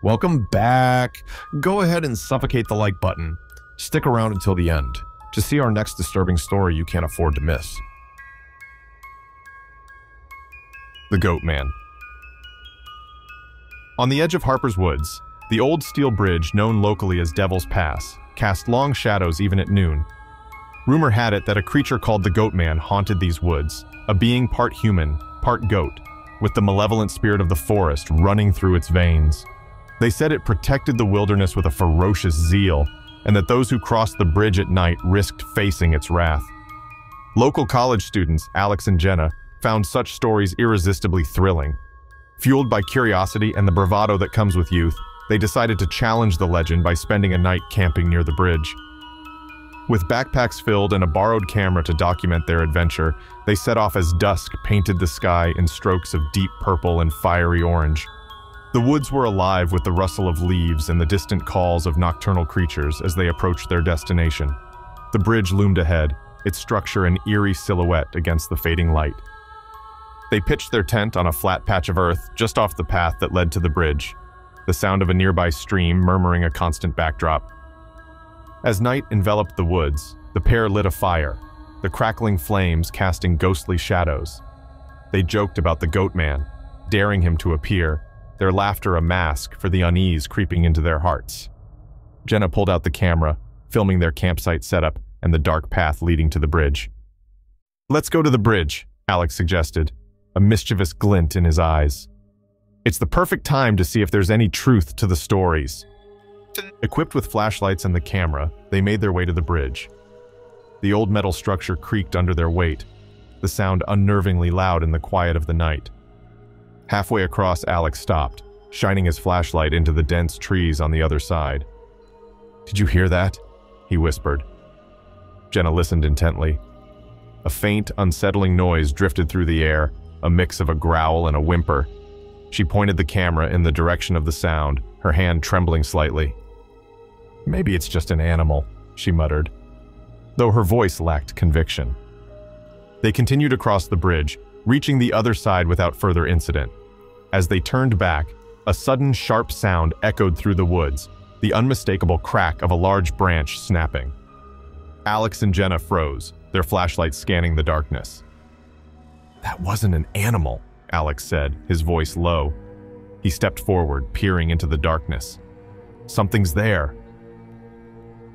Welcome back. Go ahead and suffocate the like button. Stick around until the end to see our next disturbing story you can't afford to miss. The Goat Man. On the edge of Harper's Woods, the old steel bridge known locally as Devil's Pass cast long shadows even at noon. Rumor had it that a creature called the Goat Man haunted these woods, a being part human, part goat, with the malevolent spirit of the forest running through its veins. They said it protected the wilderness with a ferocious zeal, and that those who crossed the bridge at night risked facing its wrath. Local college students, Alex and Jenna, found such stories irresistibly thrilling. Fueled by curiosity and the bravado that comes with youth, they decided to challenge the legend by spending a night camping near the bridge. With backpacks filled and a borrowed camera to document their adventure, they set off as dusk painted the sky in strokes of deep purple and fiery orange. The woods were alive with the rustle of leaves and the distant calls of nocturnal creatures as they approached their destination. The bridge loomed ahead, its structure an eerie silhouette against the fading light. They pitched their tent on a flat patch of earth just off the path that led to the bridge, the sound of a nearby stream murmuring a constant backdrop. As night enveloped the woods, the pair lit a fire, the crackling flames casting ghostly shadows. They joked about the Goat Man, daring him to appear, their laughter a mask for the unease creeping into their hearts. Jenna pulled out the camera, filming their campsite setup and the dark path leading to the bridge. "Let's go to the bridge," Alex suggested, a mischievous glint in his eyes. "It's the perfect time to see if there's any truth to the stories." Equipped with flashlights and the camera, they made their way to the bridge. The old metal structure creaked under their weight, the sound unnervingly loud in the quiet of the night. Halfway across, Alex stopped, shining his flashlight into the dense trees on the other side. "Did you hear that?" he whispered. Jenna listened intently. A faint, unsettling noise drifted through the air, a mix of a growl and a whimper. She pointed the camera in the direction of the sound, her hand trembling slightly. "Maybe it's just an animal," she muttered, though her voice lacked conviction. They continued across the bridge, reaching the other side without further incident. As they turned back, a sudden sharp sound echoed through the woods, the unmistakable crack of a large branch snapping. Alex and Jenna froze, their flashlights scanning the darkness. "That wasn't an animal," Alex said, his voice low. He stepped forward, peering into the darkness. "Something's there."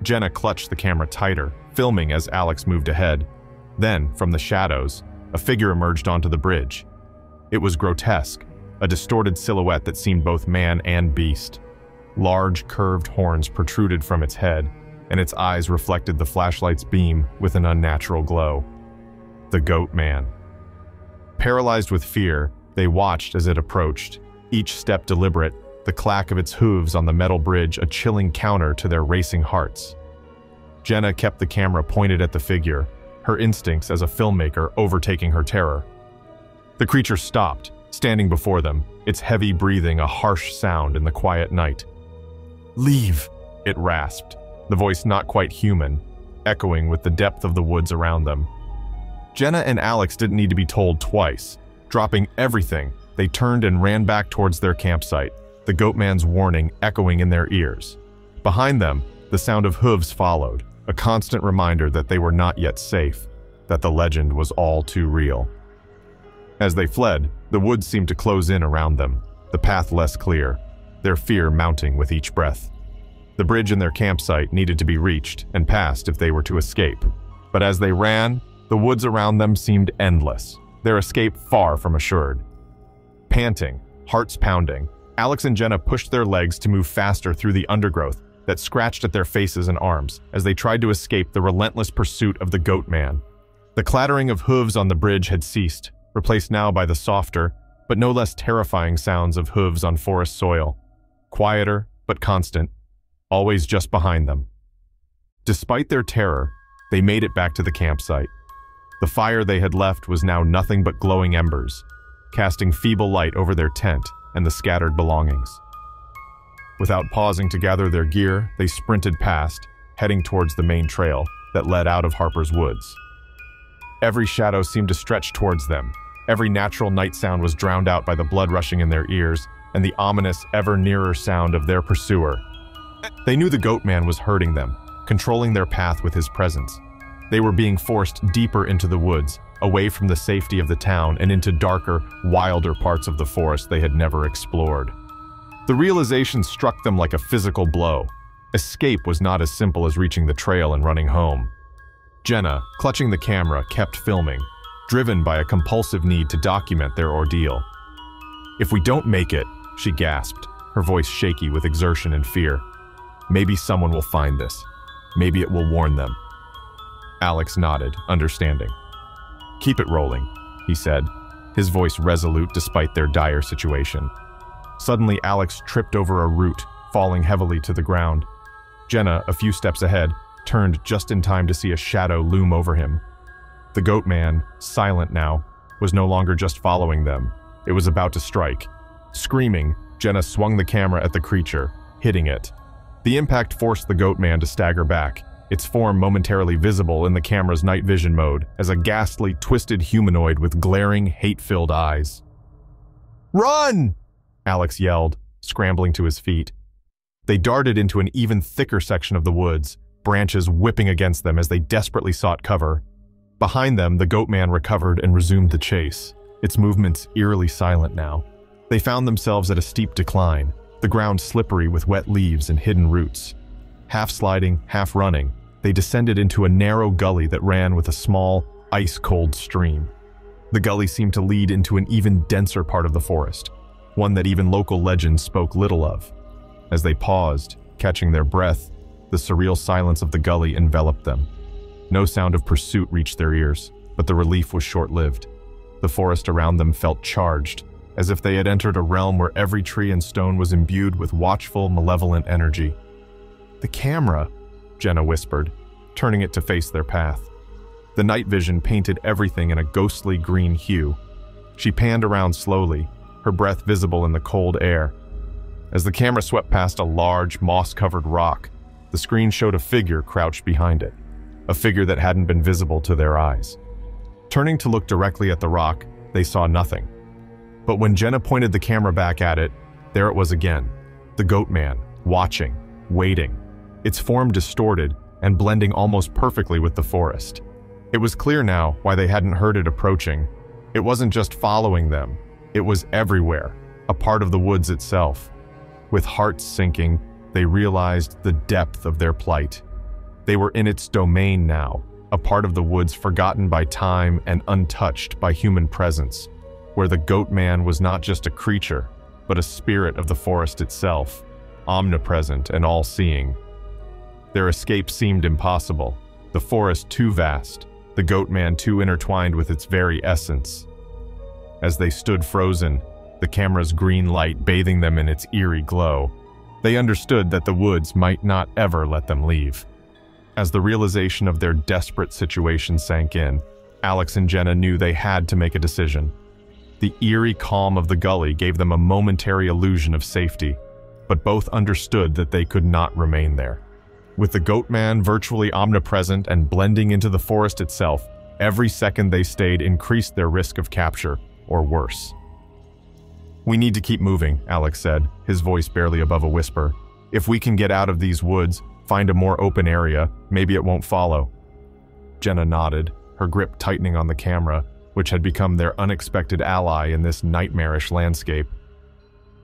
Jenna clutched the camera tighter, filming as Alex moved ahead. Then, from the shadows, a figure emerged onto the bridge. It was grotesque, a distorted silhouette that seemed both man and beast. Large, curved horns protruded from its head, and its eyes reflected the flashlight's beam with an unnatural glow. The Goat Man. Paralyzed with fear, they watched as it approached, each step deliberate, the clack of its hooves on the metal bridge a chilling counter to their racing hearts. Jenna kept the camera pointed at the figure, her instincts as a filmmaker overtaking her terror. The creature stopped, standing before them, its heavy breathing a harsh sound in the quiet night. "Leave," it rasped, the voice not quite human, echoing with the depth of the woods around them. Jenna and Alex didn't need to be told twice. Dropping everything, they turned and ran back towards their campsite, the Goat Man's warning echoing in their ears. Behind them, the sound of hooves followed, a constant reminder that they were not yet safe, that the legend was all too real. As they fled, the woods seemed to close in around them, the path less clear, their fear mounting with each breath. The bridge and their campsite needed to be reached and passed if they were to escape. But as they ran, the woods around them seemed endless, their escape far from assured. Panting, hearts pounding, Alex and Jenna pushed their legs to move faster through the undergrowth that scratched at their faces and arms as they tried to escape the relentless pursuit of the Goat Man. The clattering of hooves on the bridge had ceased, replaced now by the softer, but no less terrifying sounds of hooves on forest soil, quieter but constant, always just behind them. Despite their terror, they made it back to the campsite. The fire they had left was now nothing but glowing embers, casting feeble light over their tent and the scattered belongings. Without pausing to gather their gear, they sprinted past, heading towards the main trail that led out of Harper's Woods. Every shadow seemed to stretch towards them. Every natural night sound was drowned out by the blood rushing in their ears, and the ominous, ever-nearer sound of their pursuer. They knew the Goat Man was hurting them, controlling their path with his presence. They were being forced deeper into the woods, away from the safety of the town and into darker, wilder parts of the forest they had never explored. The realization struck them like a physical blow. Escape was not as simple as reaching the trail and running home. Jenna, clutching the camera, kept filming, driven by a compulsive need to document their ordeal. "If we don't make it," she gasped, her voice shaky with exertion and fear, "maybe someone will find this. Maybe it will warn them." Alex nodded, understanding. "Keep it rolling," he said, his voice resolute despite their dire situation. Suddenly, Alex tripped over a root, falling heavily to the ground. Jenna, a few steps ahead, turned just in time to see a shadow loom over him. The Goat Man, silent now, was no longer just following them. It was about to strike. Screaming, Jenna swung the camera at the creature, hitting it. The impact forced the Goat Man to stagger back, its form momentarily visible in the camera's night vision mode as a ghastly, twisted humanoid with glaring, hate-filled eyes. "Run!" Alex yelled, scrambling to his feet. They darted into an even thicker section of the woods, branches whipping against them as they desperately sought cover. Behind them, the Goat Man recovered and resumed the chase, its movements eerily silent now. They found themselves at a steep decline, the ground slippery with wet leaves and hidden roots. Half sliding, half running, they descended into a narrow gully that ran with a small, ice-cold stream. The gully seemed to lead into an even denser part of the forest, one that even local legends spoke little of. As they paused, catching their breath, the surreal silence of the gully enveloped them. No sound of pursuit reached their ears, but the relief was short-lived. The forest around them felt charged, as if they had entered a realm where every tree and stone was imbued with watchful, malevolent energy. "The camera," Jenna whispered, turning it to face their path. The night vision painted everything in a ghostly green hue. She panned around slowly, her breath visible in the cold air. As the camera swept past a large, moss-covered rock, the screen showed a figure crouched behind it, a figure that hadn't been visible to their eyes. Turning to look directly at the rock, they saw nothing. But when Jenna pointed the camera back at it, there it was again, the Goat Man, watching, waiting, its form distorted and blending almost perfectly with the forest. It was clear now why they hadn't heard it approaching. It wasn't just following them. It was everywhere, a part of the woods itself. With hearts sinking, they realized the depth of their plight. They were in its domain now, a part of the woods forgotten by time and untouched by human presence, where the Goat Man was not just a creature, but a spirit of the forest itself, omnipresent and all-seeing. Their escape seemed impossible, the forest too vast, the Goat Man too intertwined with its very essence. As they stood frozen, the camera's green light bathing them in its eerie glow, they understood that the woods might not ever let them leave. As the realization of their desperate situation sank in, Alex and Jenna knew they had to make a decision. The eerie calm of the gully gave them a momentary illusion of safety, but both understood that they could not remain there. With the Goat Man virtually omnipresent and blending into the forest itself, every second they stayed increased their risk of capture, or worse. "We need to keep moving," Alex said, his voice barely above a whisper. "If we can get out of these woods, find a more open area, maybe it won't follow." Jenna nodded, her grip tightening on the camera, which had become their unexpected ally in this nightmarish landscape.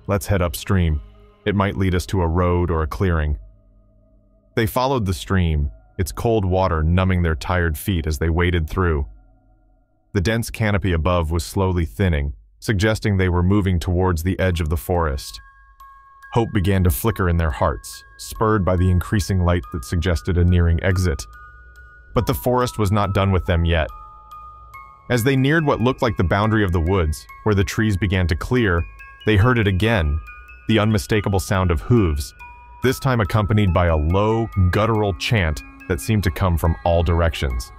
"Let's head upstream. It might lead us to a road or a clearing." They followed the stream, its cold water numbing their tired feet as they waded through. The dense canopy above was slowly thinning, suggesting they were moving towards the edge of the forest. Hope began to flicker in their hearts, spurred by the increasing light that suggested a nearing exit. But the forest was not done with them yet. As they neared what looked like the boundary of the woods, where the trees began to clear, they heard it again, the unmistakable sound of hooves, this time accompanied by a low, guttural chant that seemed to come from all directions.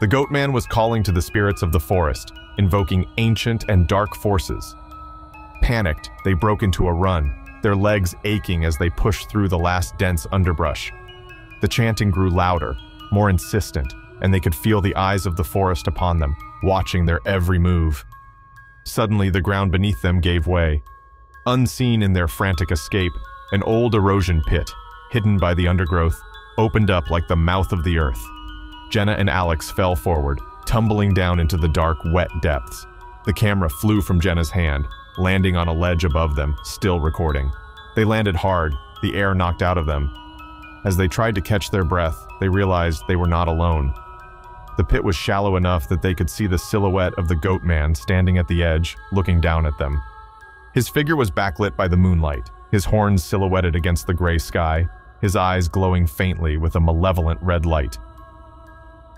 The Goat Man was calling to the spirits of the forest, invoking ancient and dark forces. Panicked, they broke into a run, their legs aching as they pushed through the last dense underbrush. The chanting grew louder, more insistent, and they could feel the eyes of the forest upon them, watching their every move. Suddenly, the ground beneath them gave way. Unseen in their frantic escape, an old erosion pit, hidden by the undergrowth, opened up like the mouth of the earth. Jenna and Alex fell forward, tumbling down into the dark, wet depths. The camera flew from Jenna's hand, landing on a ledge above them, still recording. They landed hard, the air knocked out of them. As they tried to catch their breath, they realized they were not alone. The pit was shallow enough that they could see the silhouette of the Goat Man standing at the edge, looking down at them. His figure was backlit by the moonlight, his horns silhouetted against the gray sky, his eyes glowing faintly with a malevolent red light.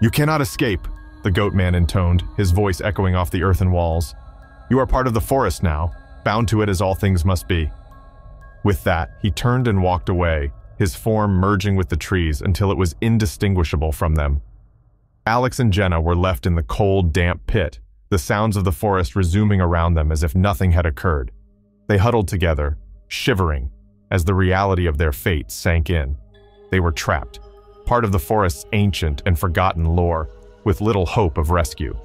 "You cannot escape," the Goat Man intoned, his voice echoing off the earthen walls. "You are part of the forest now, bound to it as all things must be." With that, he turned and walked away, his form merging with the trees until it was indistinguishable from them. Alex and Jenna were left in the cold, damp pit, the sounds of the forest resuming around them as if nothing had occurred. They huddled together, shivering, as the reality of their fate sank in. They were trapped, part of the forest's ancient and forgotten lore, with little hope of rescue.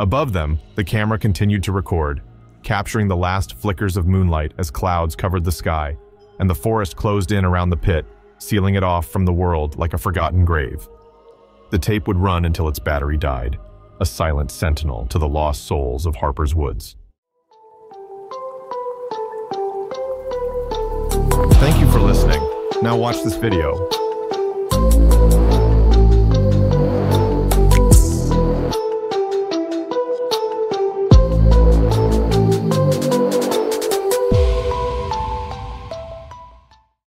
Above them, the camera continued to record, capturing the last flickers of moonlight as clouds covered the sky, and the forest closed in around the pit, sealing it off from the world like a forgotten grave. The tape would run until its battery died, a silent sentinel to the lost souls of Harper's Woods. Thank you for listening. Now watch this video.